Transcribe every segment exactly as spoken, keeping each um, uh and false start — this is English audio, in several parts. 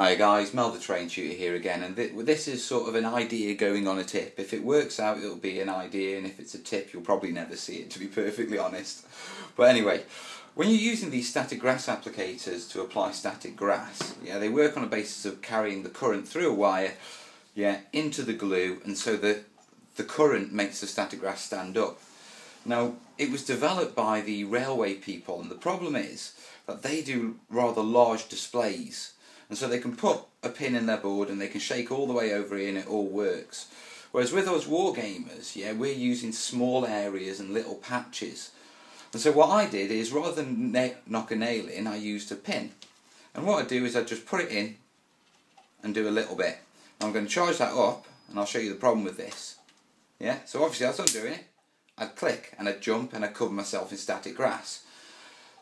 Hi guys, Mel the Train Tutor here again, and th this is sort of an idea going on a tip. If it works out, it'll be an idea, and if it's a tip, you'll probably never see it, to be perfectly honest. But anyway, when you're using these static grass applicators to apply static grass, yeah, they work on a basis of carrying the current through a wire, yeah, into the glue, and so the, the current makes the static grass stand up. Now, it was developed by the railway people, and the problem is that they do rather large displays. And so they can put a pin in their board and they can shake all the way over here and it all works. Whereas with us war gamers, yeah, we're using small areas and little patches. And so what I did is, rather than knock a nail in, I used a pin. And what I do is I just put it in and do a little bit. I'm going to charge that up, and I'll show you the problem with this. Yeah, so obviously as I'm doing it, I'd click and I'd jump and I'd cover myself in static grass.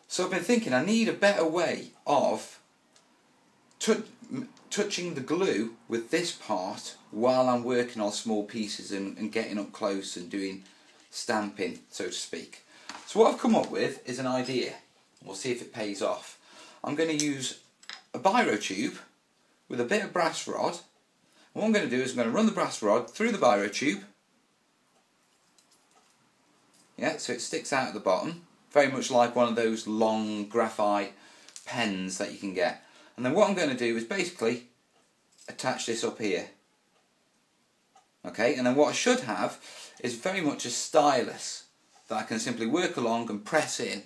So I've been thinking I need a better way of touching the glue with this part while I'm working on small pieces and, and getting up close and doing stamping, so to speak. So what I've come up with is an idea. We'll see if it pays off. I'm going to use a biro tube with a bit of brass rod. What I'm going to do is I'm going to run the brass rod through the biro tube. Yeah, so it sticks out at the bottom, very much like one of those long graphite pens that you can get. And then what I'm going to do is basically attach this up here. Okay, and then what I should have is very much a stylus that I can simply work along and press in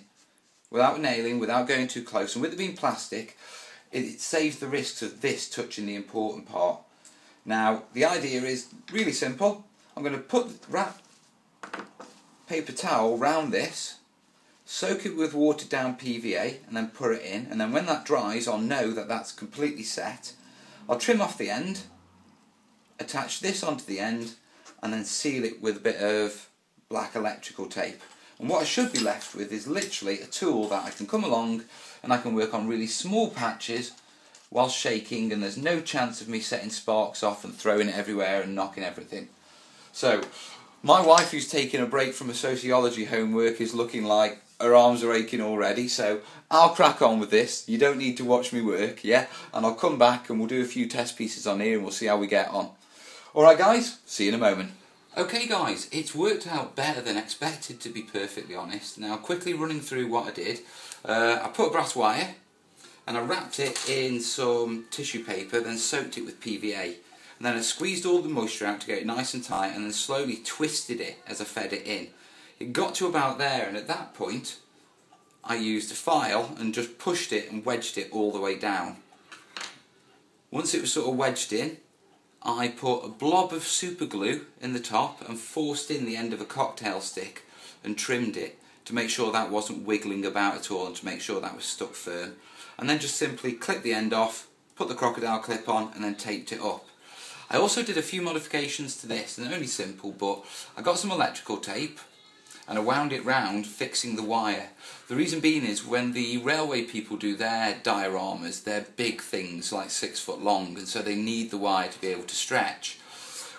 without nailing, without going too close. And with it being plastic, it, it saves the risks of this touching the important part. Now, the idea is really simple. I'm going to put wrap paper towel round this, soak it with watered down P V A and then put it in, and then when that dries I'll know that that's completely set. I'll trim off the end, attach this onto the end, and then seal it with a bit of black electrical tape. And what I should be left with is literally a tool that I can come along and I can work on really small patches while shaking, and there's no chance of me setting sparks off and throwing it everywhere and knocking everything. So my wife, who's taking a break from her sociology homework, is looking like her arms are aching already, so I'll crack on with this. You don't need to watch me work, yeah? And I'll come back and we'll do a few test pieces on here and we'll see how we get on. Alright guys, see you in a moment. Okay guys, it's worked out better than expected, to be perfectly honest. Now, quickly running through what I did, uh, I put a brass wire and I wrapped it in some tissue paper, then soaked it with P V A. And then I squeezed all the moisture out to get it nice and tight, and then slowly twisted it as I fed it in. It got to about there, and at that point I used a file and just pushed it and wedged it all the way down. Once it was sort of wedged in, I put a blob of super glue in the top and forced in the end of a cocktail stick and trimmed it to make sure that wasn't wiggling about at all and to make sure that was stuck firm. And then just simply clipped the end off, put the crocodile clip on, and then taped it up. I also did a few modifications to this, and they're only simple, but I got some electrical tape and I wound it round, fixing the wire. The reason being is when the railway people do their dioramas, they're big things like six foot long, and so they need the wire to be able to stretch.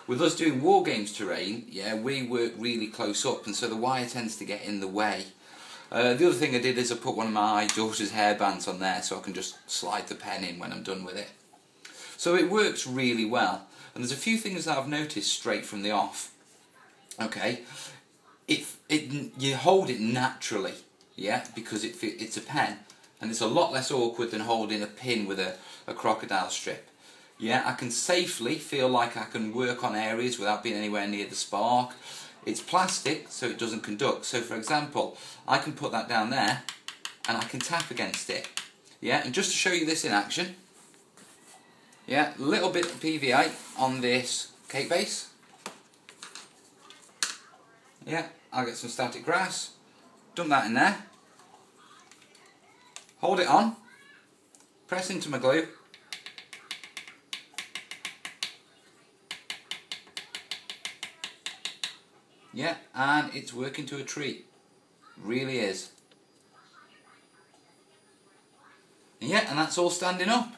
With us doing war games terrain, yeah, we work really close up, and so the wire tends to get in the way. Uh, the other thing I did is I put one of my daughter's hairbands on there so I can just slide the pen in when I'm done with it. So it works really well. And there's a few things that I've noticed straight from the off. Okay, it, it, you hold it naturally, yeah, because it, it's a pen, and it's a lot less awkward than holding a pin with a, a crocodile strip. Yeah, I can safely feel like I can work on areas without being anywhere near the spark. It's plastic, so it doesn't conduct. So for example, I can put that down there, and I can tap against it. Yeah, and just to show you this in action, yeah, a little bit of P V A on this cake base. Yeah, I'll get some static grass, dump that in there, hold it on, press into my glue, yeah, and it's working to a treat, really is. And yeah, and that's all standing up.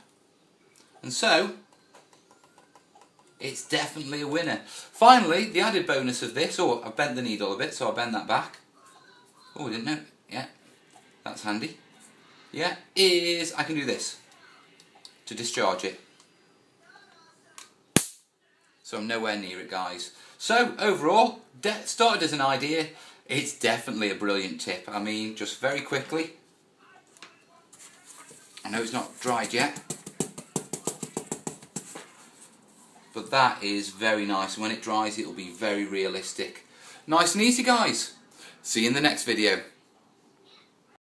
And so, it's definitely a winner. Finally, the added bonus of this, oh, I've bent the needle a bit, so I'll bend that back. Oh, I didn't know, yeah, that's handy. Yeah, is I can do this. to discharge it. So I'm nowhere near it, guys. So overall, started as an idea, it's definitely a brilliant tip. I mean, just very quickly, I know it's not dried yet, but that is very nice. When it dries, it'll be very realistic. Nice and easy, guys. See you in the next video.